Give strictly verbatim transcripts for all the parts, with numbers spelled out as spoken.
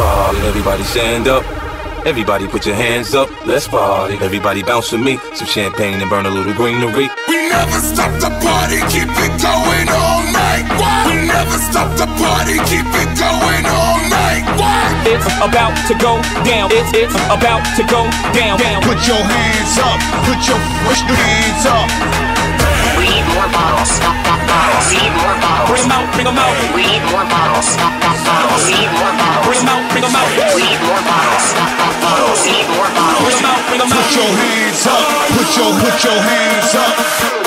party. Everybody stand up. Everybody put your hands up. Let's party. Everybody bounce with me. Some champagne and burn a little greenery. We never stop the party. Keep it going all night. Why? We never stop the party. Keep it going all night. Why? It's about to go down. It's, it's about to go down. down. Put your hands up. Put your push your hands up. We need more bottles, stop that bottles. We need more bottles. Bring them out, bring them out. We need more bottles, stop that bottles. We need more bottles. Bring them out, bring them out. We need more bottles, stop that bottles. We need more bottles. Bring them out, bring them out. Put your hands up. Put your, put your hands up.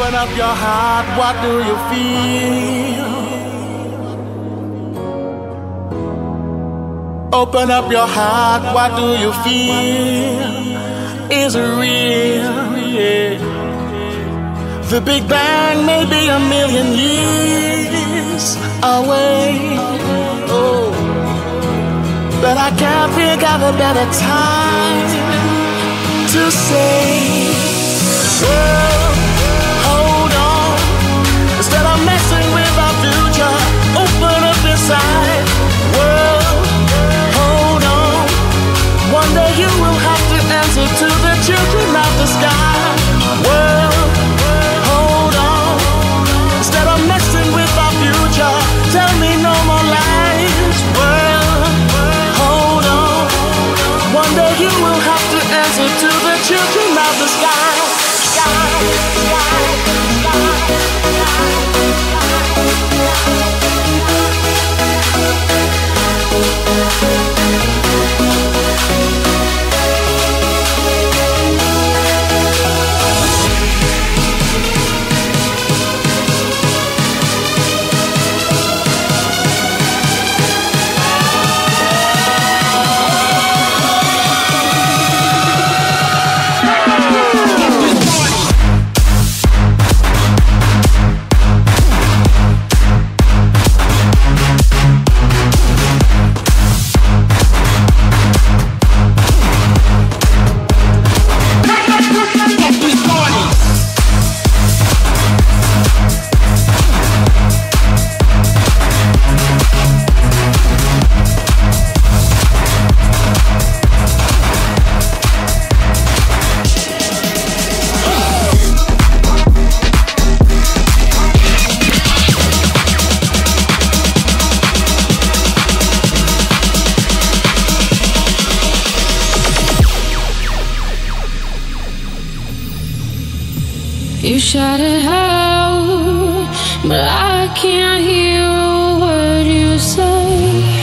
Open up your heart, what do you feel? Open up your heart, what do you feel? Is it real? Yeah. The Big Bang may be a million years away. Oh. But I can't think of a better time to say so. Instead of messing with our future, open up inside. World, hold on. One day you will have to answer to the children of the sky. World, hold on. Instead of messing with our future, tell me no more lies. World, hold on. One day you will have to answer to the children of the sky. You shouted out, but I can't hear a word you say.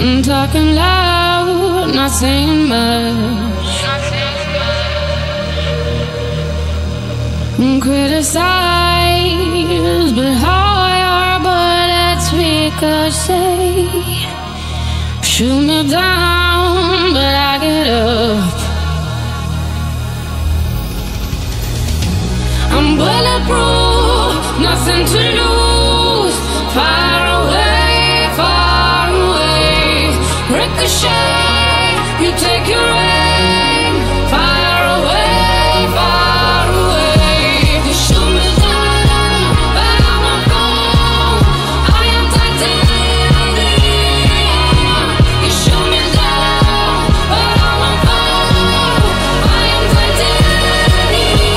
I'm talking loud, not saying much. I'm criticized, but how your bullets ricochet. Shoot me down, but I get up. I'm bulletproof, nothing to lose. Far away, far away. Ricochet, you take your aim. Far away, far away. You shoot me down, but I'm not gone. I am tainted in the air. You shoot me down, but I'm not gone. I am tainted in the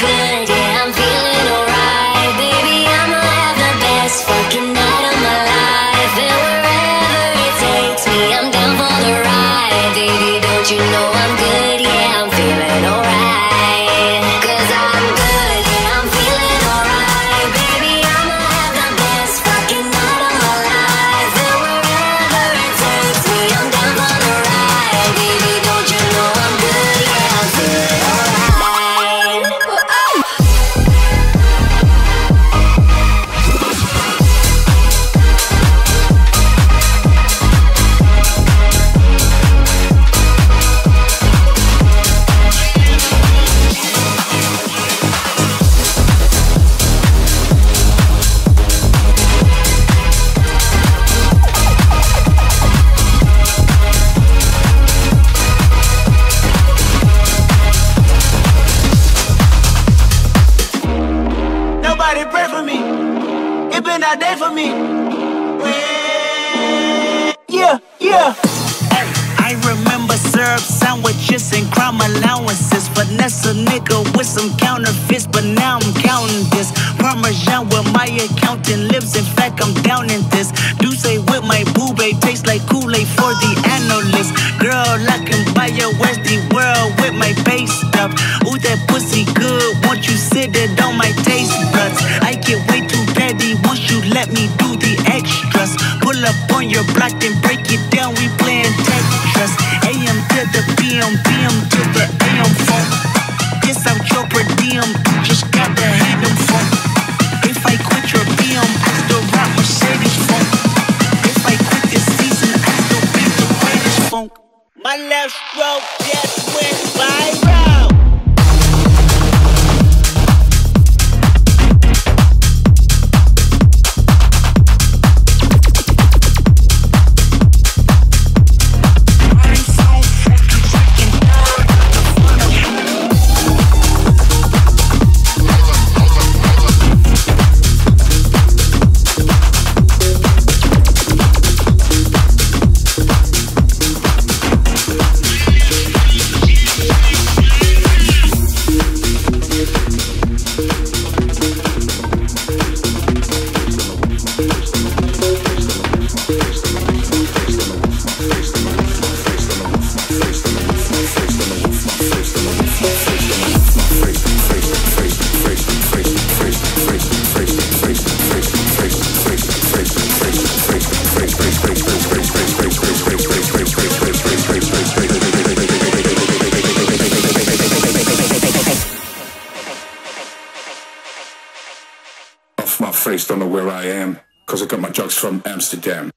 Good. all day for me. Yeah, yeah. Hey, I remember syrup sandwiches and crime allowances. Finesse a nigga with some counterfeits, but now I'm counting this. Parmesan with my accountant lips. In fact, I'm down in this. Douce with my boo babe tastes like Kool-Aid for the analyst. Girl, I can buy your Westie world with my base stuff. Ooh, that pussy good. Won't you sit it on my taste buds? I get way too petty once you let me do the extras. Pull up on your block and break it down. We playing Tetris. A M to the P M, P M to the A M phone. Yes, I'm your per diem. You just gotta hate them phone. If I quit your P M, I still rock Mercedes phone. If I quit this season, I still be the greatest phone. My left stroke just went viral. Don't know where I am, cause I got my drugs from Amsterdam.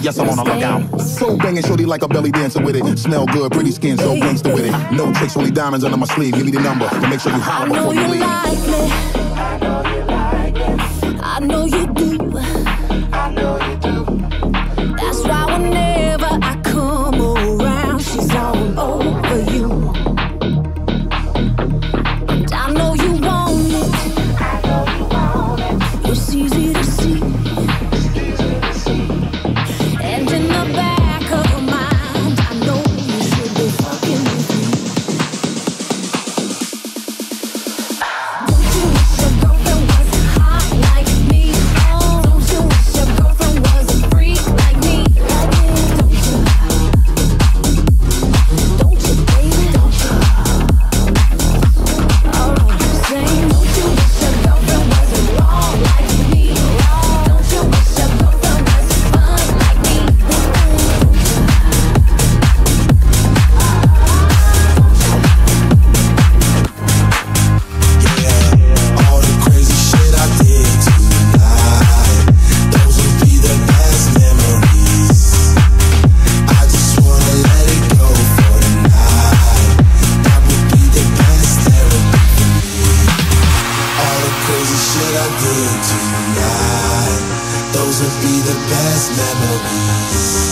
Yes, I'm on a lookout. So banging, shorty like a belly dancer with it. Smell good, pretty skin, so gangsta with it. No tricks, only diamonds under my sleeve. Give me the number, and make sure you holler before you leave. I know you like me. I know you like me. I know you do. I know you do. That's why whenever I come around, she's all over you. And I know you want it. I know you want it. It's easy to see. Those would be the best memories.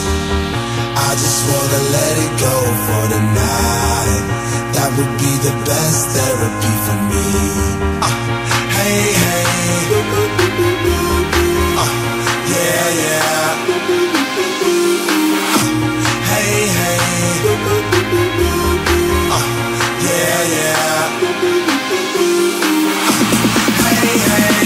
I just wanna let it go for tonight. That would be the best therapy for me. Uh, hey, hey. Uh, yeah, yeah. Uh, hey, hey. Uh, yeah, yeah. Uh, hey, hey.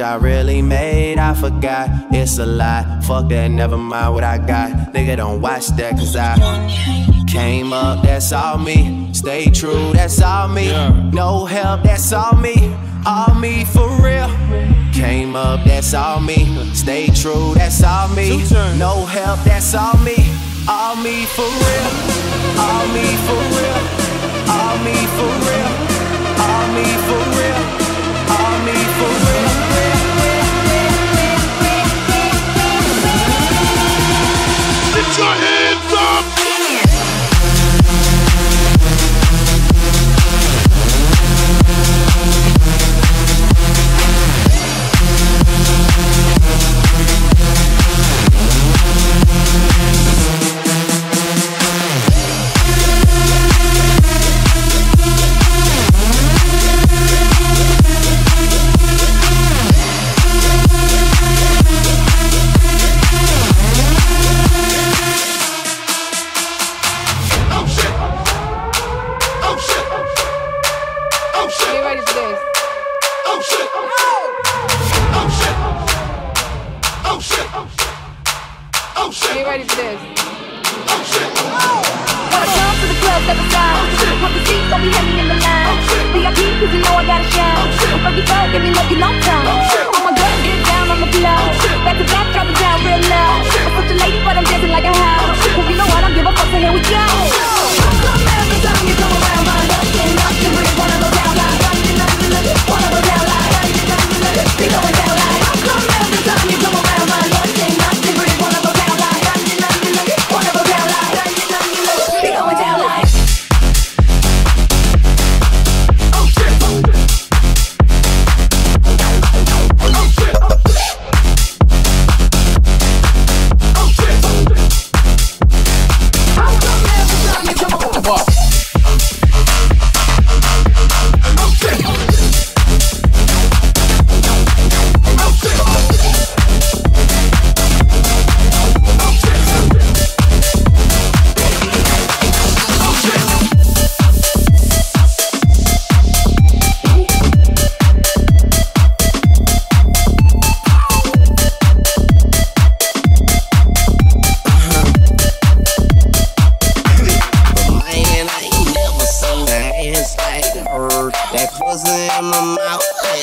I really made, I forgot, it's a lie. Fuck that, never mind what I got. Nigga, don't watch that, cause I came up, that's all me. Stay true, that's all me. No help, that's all me. All me, for real. Came up, that's all me. Stay true, that's all me. No help, that's all me. All me, for real. All me, for real. All me, for real. All me, for real. All me, for real. Your hands up!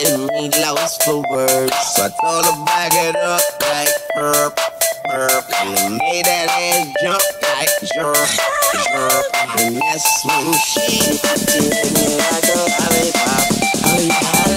and we lost for words. So I told her back it up like burp, burp, and made that ass jump like jerk, jerk. And that's when she did me like a lollipop. Hands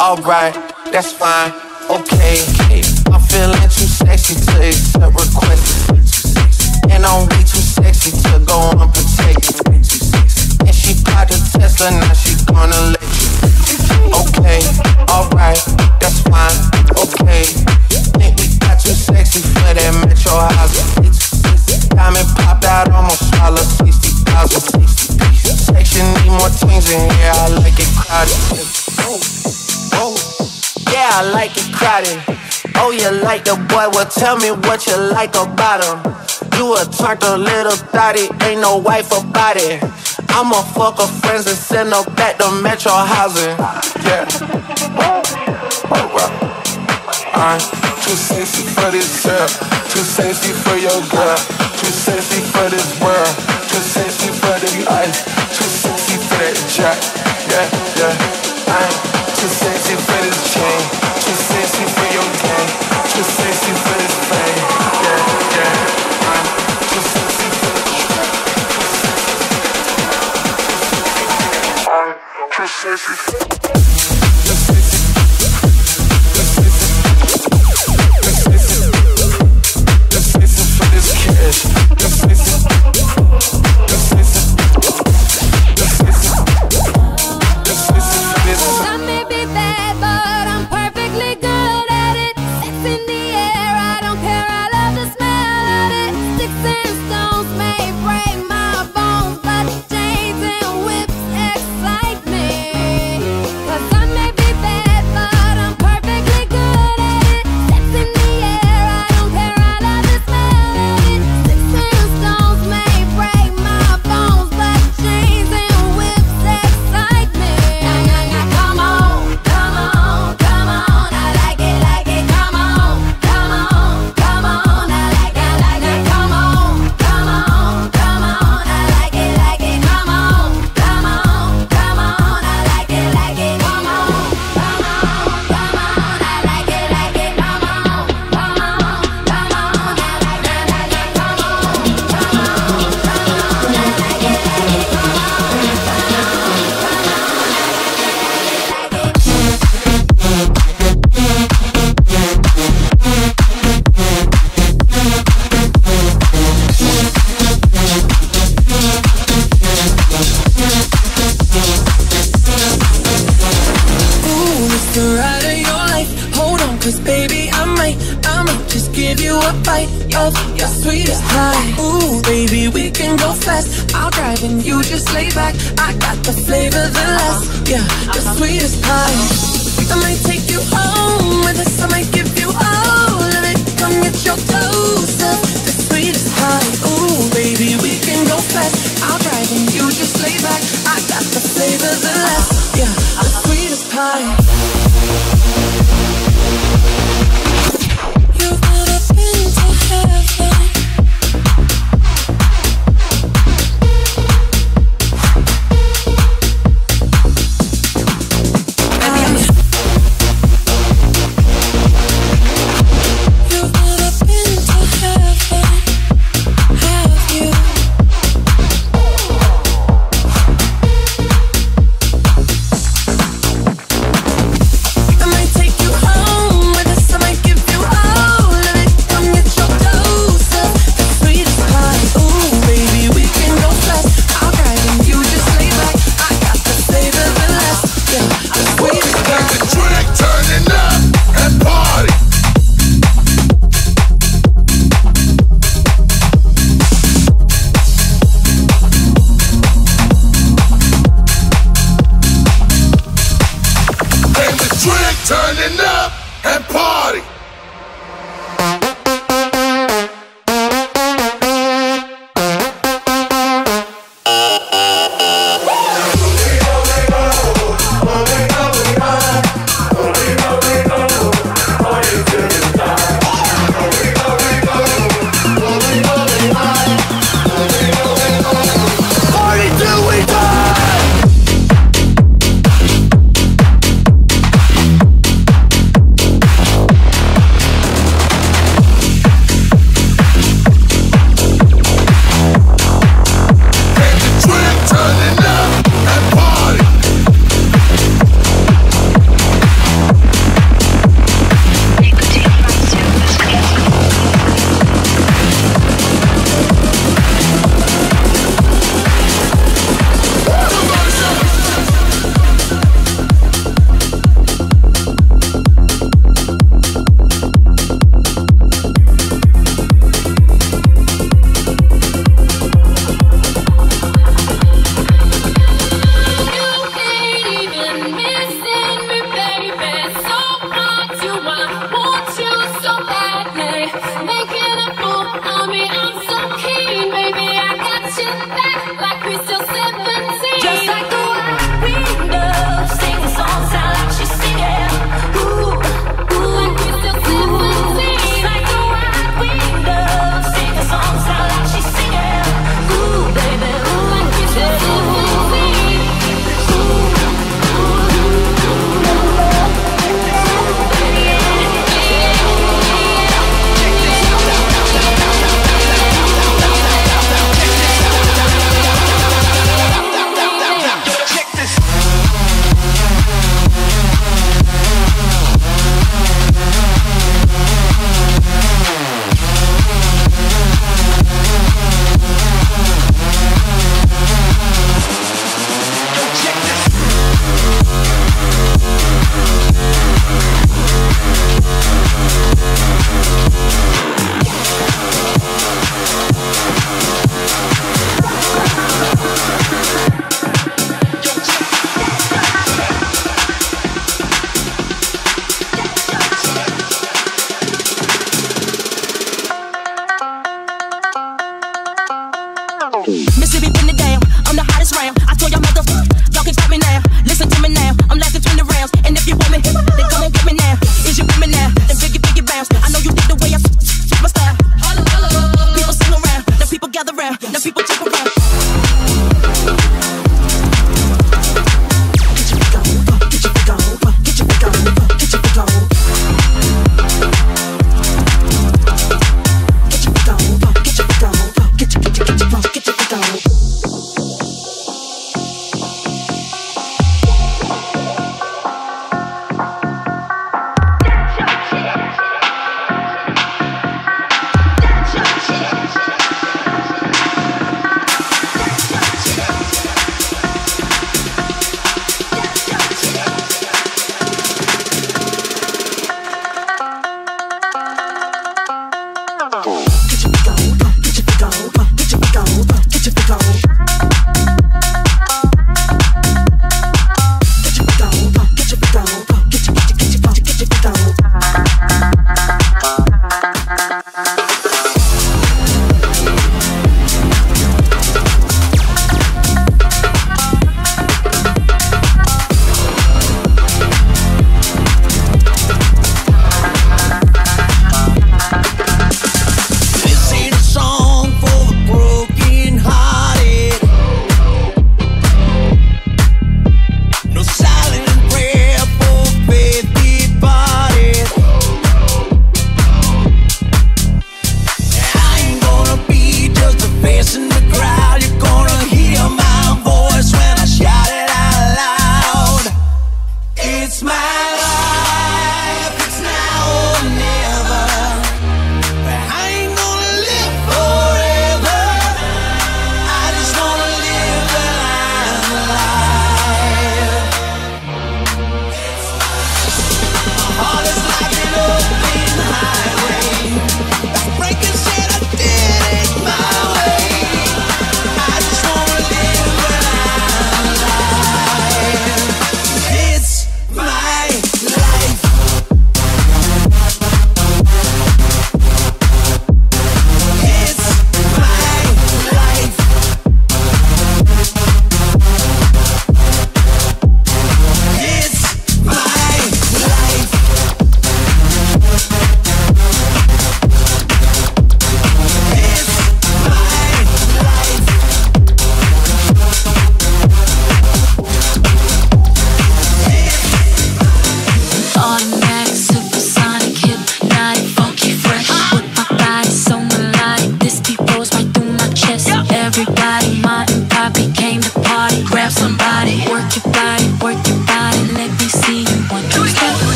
alright, that's fine, okay. I'm feeling too sexy to accept requests, and I'm way too sexy to go unprotected. And she got the Tesla, now she gonna let you. Okay, alright, that's fine, okay. Think we got too sexy for that metro house. Diamond popped out, almost swallowed sixty thousand. Section need more twins in here, I like it crowded. Oh, yeah, I like it crowded. Oh, you like the boy, well tell me what you like about him. You a twerker, little thotty, ain't no wife about it. I'ma fuck her friends and send her back to metro housing. Yeah. Alright. I'm too sexy for this girl, too sexy for your girl, too sexy for this world, too sexy for the ice, too sexy for that jack. Yeah, yeah. I'm too sexy for this chain, too sexy for your gang, too sexy for this fame. Yeah, yeah. I'm too sexy for the track, too sexy for the jack. I'm too sexy for the sexy.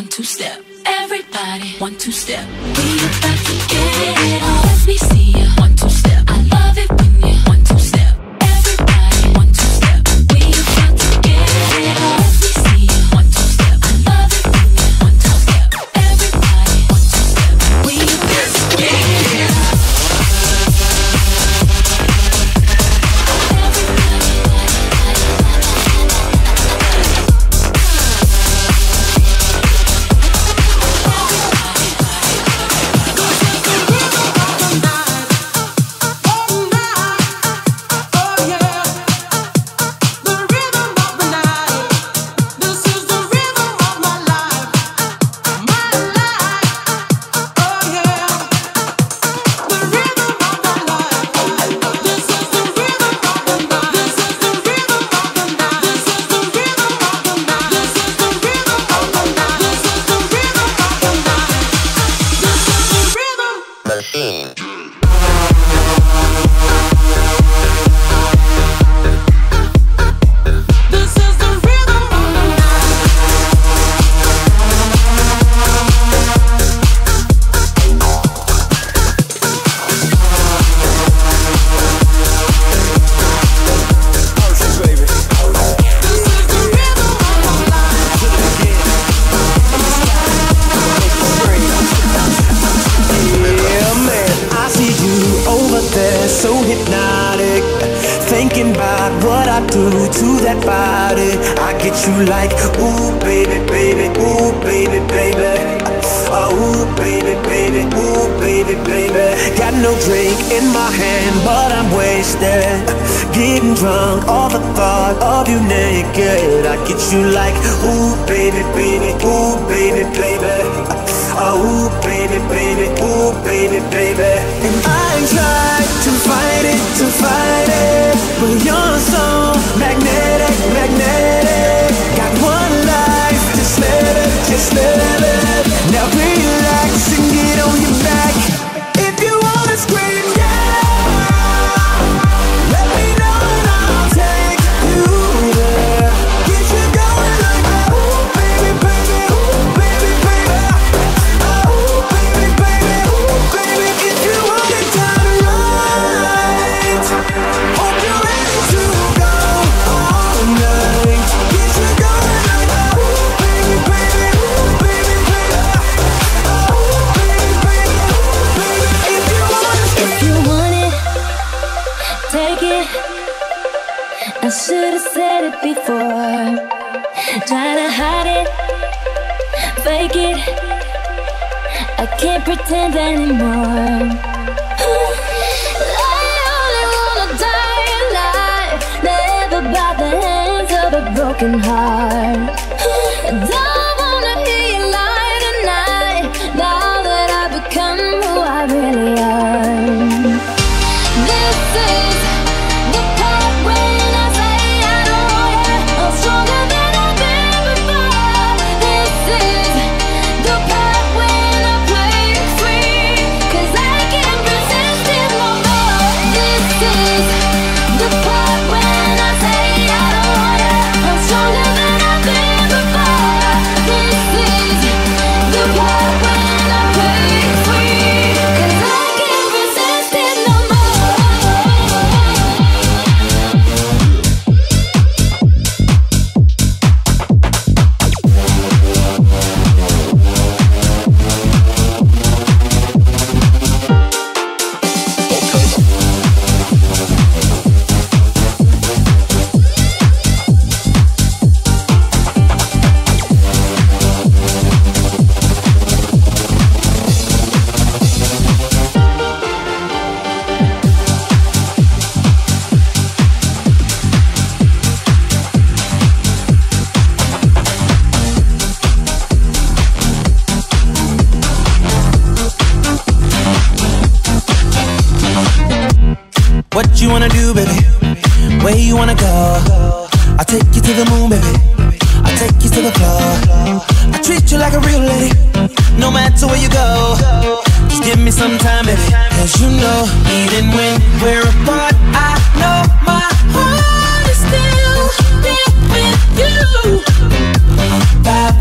one, two step. Everybody, one, two step. We about to get it on. Let me see ya. One, two step. I love it when you one, two step. Everybody, one, two step. We about to get it on. Let me see ya. One, two step. I love it when you one, two step. Everybody, one, two step. We about to get it on.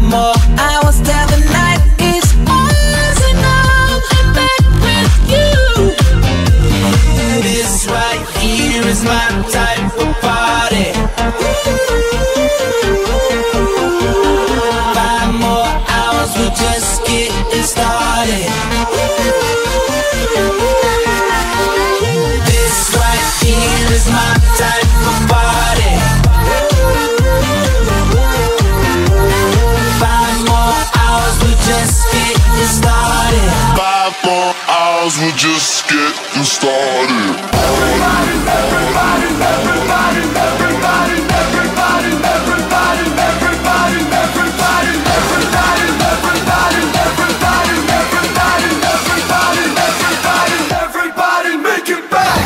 More hours, seven just getting started. Everybody, everybody, everybody, everybody, everybody, everybody, everybody, everybody, everybody, everybody, everybody, everybody, everybody, everybody, everybody, make it back.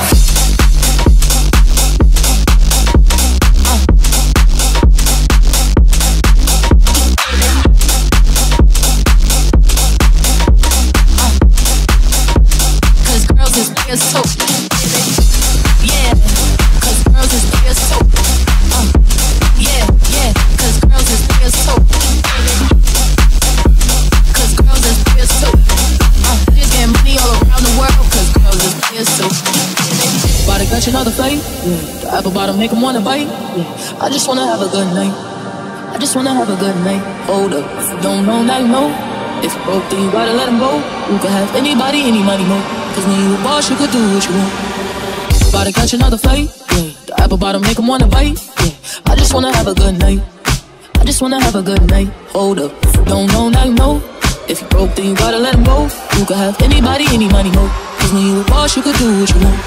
So yeah, cause girls is real so uh, yeah, yeah, cause girls is real so cause girls is real so uh, they're getting money all around the world, cause girls is real so. Body got you another fight, yeah. The apple bottom make them wanna bite, yeah. I just wanna have a good night, I just wanna have a good night. Hold up, if you don't know, now you know. If you broke, then you gotta let him go. You can have anybody, any money more, cause when you a boss, you could do what you want. Gotta catch another fight, yeah. The apple bottom make him wanna bite, yeah. I just wanna have a good night, I just wanna have a good night. Hold up, if you don't know, now you know. If you broke, then you gotta let him go. You can have anybody, any money more, cause when you a boss, you could do what you want.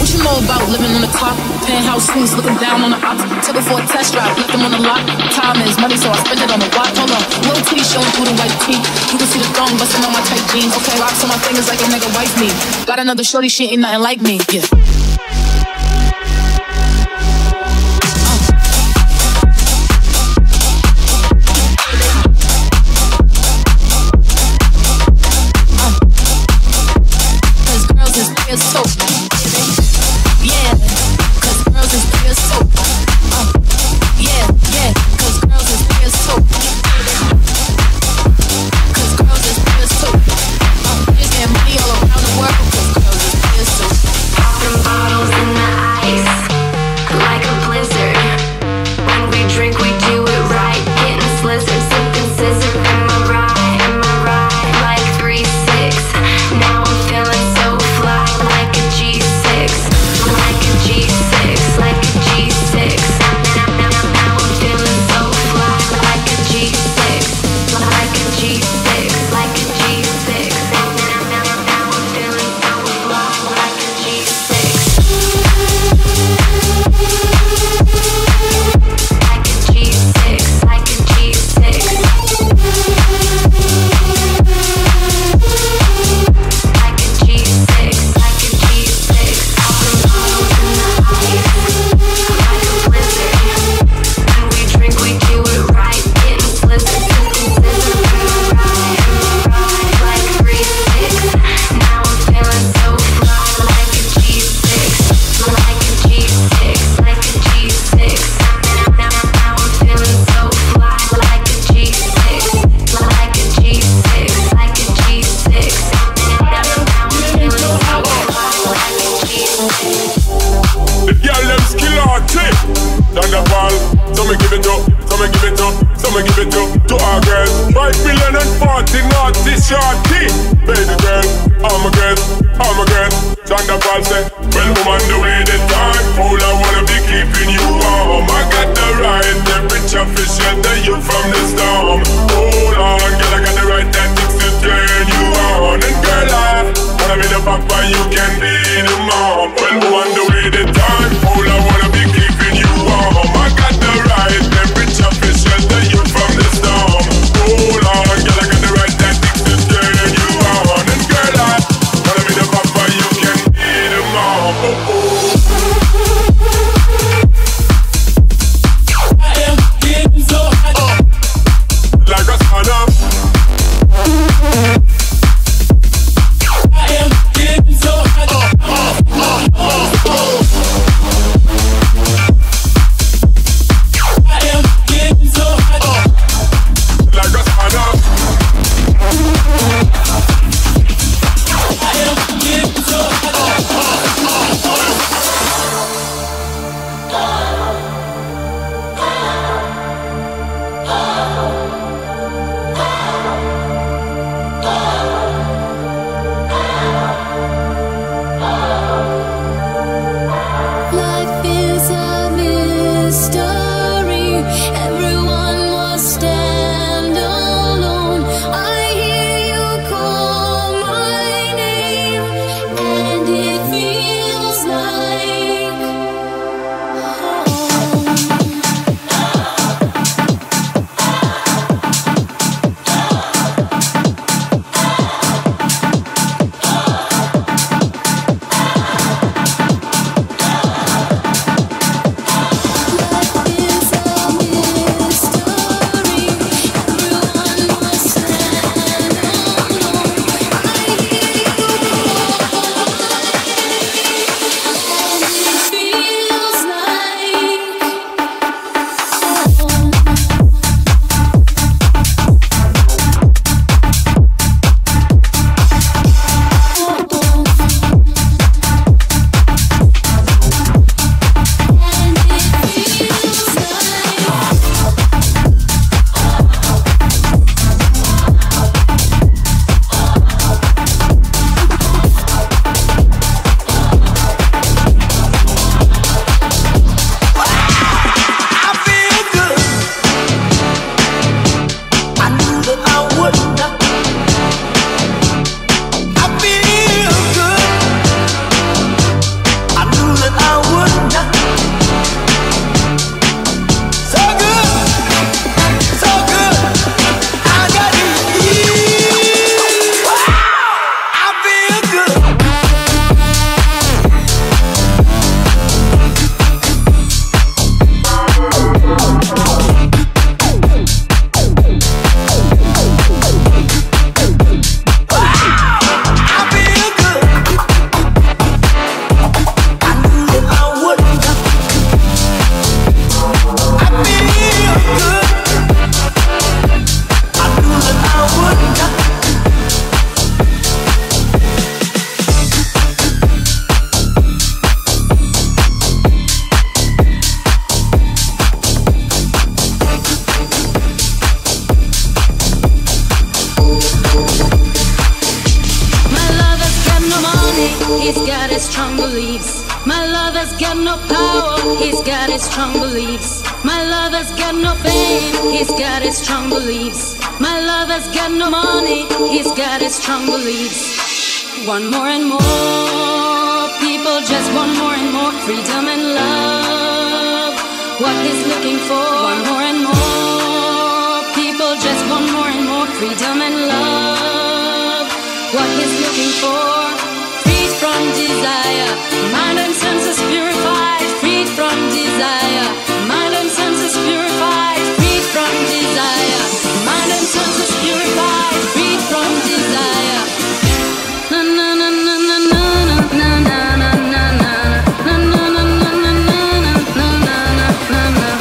What you know about living on the top? Penthouse suites, looking down on the ops. Took it for a test drive, left them on the lot. Time is money, so I spend it on the watch. Hold on, little T showing through the white tee. You can see the thong busting on my tight jeans. Okay, rocks on my fingers like a nigga wife me. Got another shorty, she ain't nothing like me, yeah. So he's got his strong beliefs. My lover's got no power, he's got his strong beliefs. My lover's got no fame, he's got his strong beliefs. My lover's got no money, he's got his strong beliefs. One more and more people just want more and more freedom and love. What he's looking for. One more and more people just want more and more freedom and love. What he's looking for. Freed from desire, mind and senses purified. Freed from desire, mind and senses purified. Freed from desire, mind and senses purified. Freed from desire. Na na na na na na na na na na na na na na na na na na na na na na.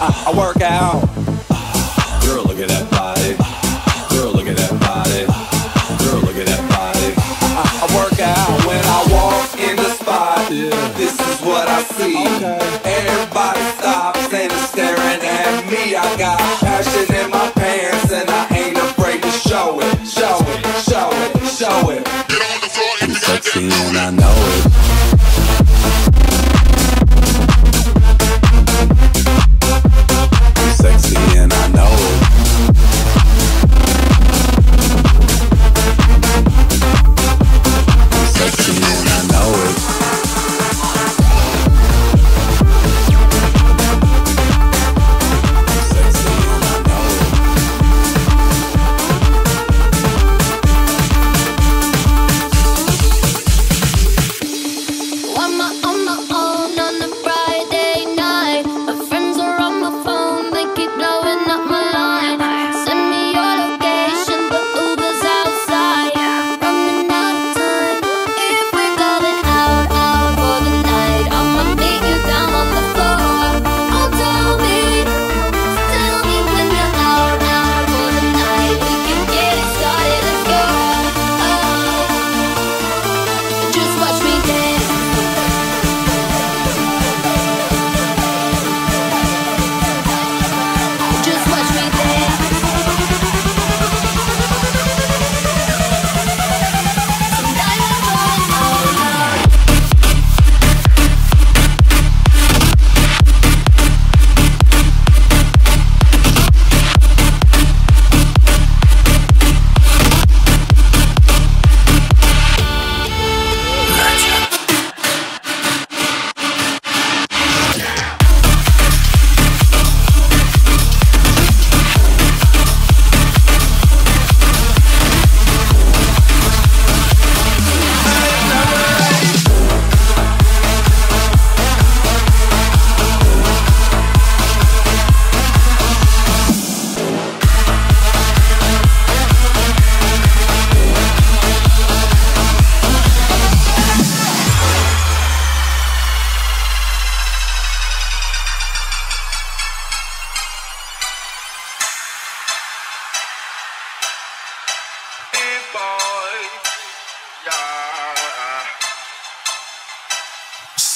I work out. Girl, look at that body. Girl, look at that body. Girl, look at that body. I work out. When I walk in the spot, yeah, this is what I see. Okay. Everybody stops and is staring at me. I got passion in my pants and I ain't afraid to show it. Show it, show it, show it. Get on the floor if you got that. I'm sexy and I know it.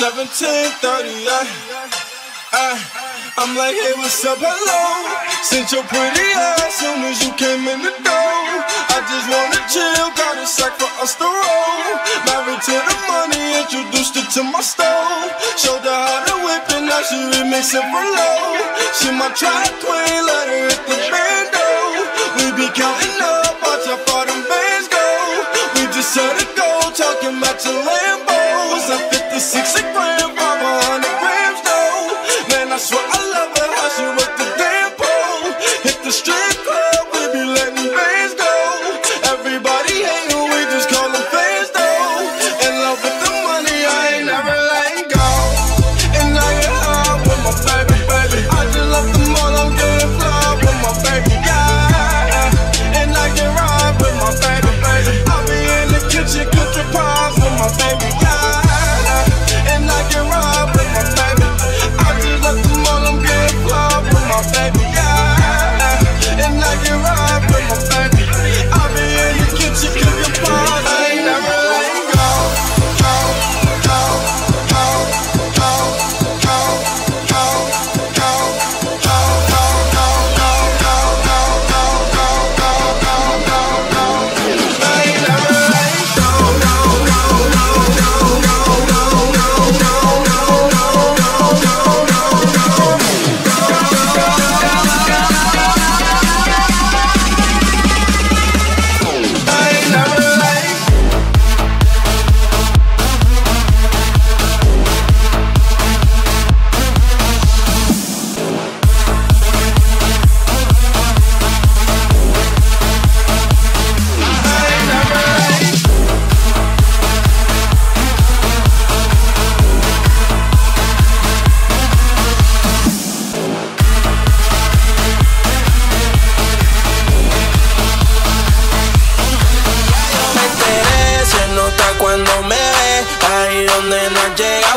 seventeen thirty-eight, I, I'm like, hey, what's up, hello? Sent your pretty ass soon as you came in the door. I just wanna chill, got a sack for us to roll. Married to the money, introduced her to my stove. Showed her how to whip and now she remix it for low. She my track queen, let her hit the bando. We be counting up, watch how far them bands go. We just set it go, talking about your Lambos. I Six a gram, I'm a hundred grams though. Man, I swear I love her, how she work the damn pole. Hit the strip club, we be letting bands go. Everybody hatin', we just call them fans though. In love with the money, I ain't never letting go. And I get high with my baby, baby. I just love the mall, I'm getting fly with my baby, yeah. And I can ride with my baby, baby. I be in the kitchen, cooking pies with my baby, yeah.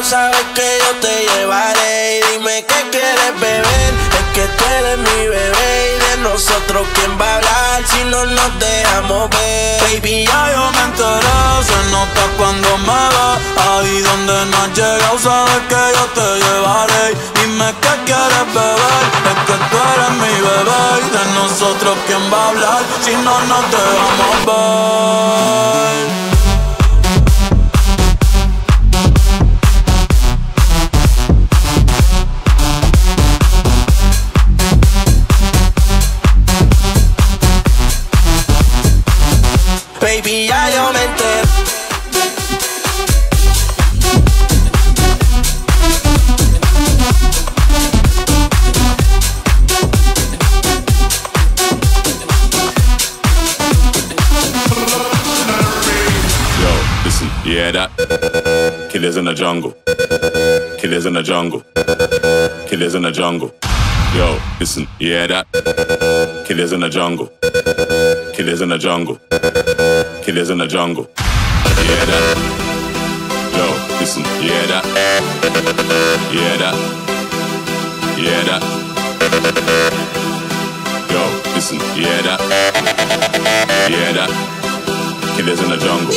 Sabes que yo te llevaré y dime qué quieres beber. nosotros, ¿quién va a hablar si no nos dejamos ver? Baby, ya yo me enteré, se nota cuando me va. Ahí donde no has llegado, sabes que yo te llevaré. Dime qué quieres beber, es que tú eres mi bebé. Y de nosotros, ¿quién va a hablar si no nos dejamos ver? Baby, ya yo me enteré. Yo, listen, yeah, that killers in the jungle, killers in the jungle, killers in the jungle. Yo, listen, yeah, that killers in the jungle, killers in the jungle, killers in the jungle. Yeah, that. Yo, listen, yeah, that. Yeah, that. Yeah, that. Yo, listen, yeah, that. Yeah, that. Killers in the jungle.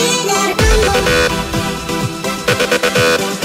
Listen, yeah, that.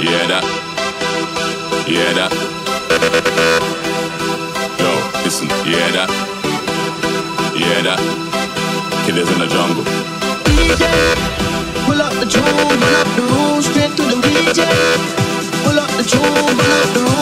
Yeah, that. Yeah, that. Yo, listen, yeah, that. Yeah, that. Killers in the jungle. D J, pull up the tune, pull up the room, straight to the D J. Pull up the tune, pull up the room.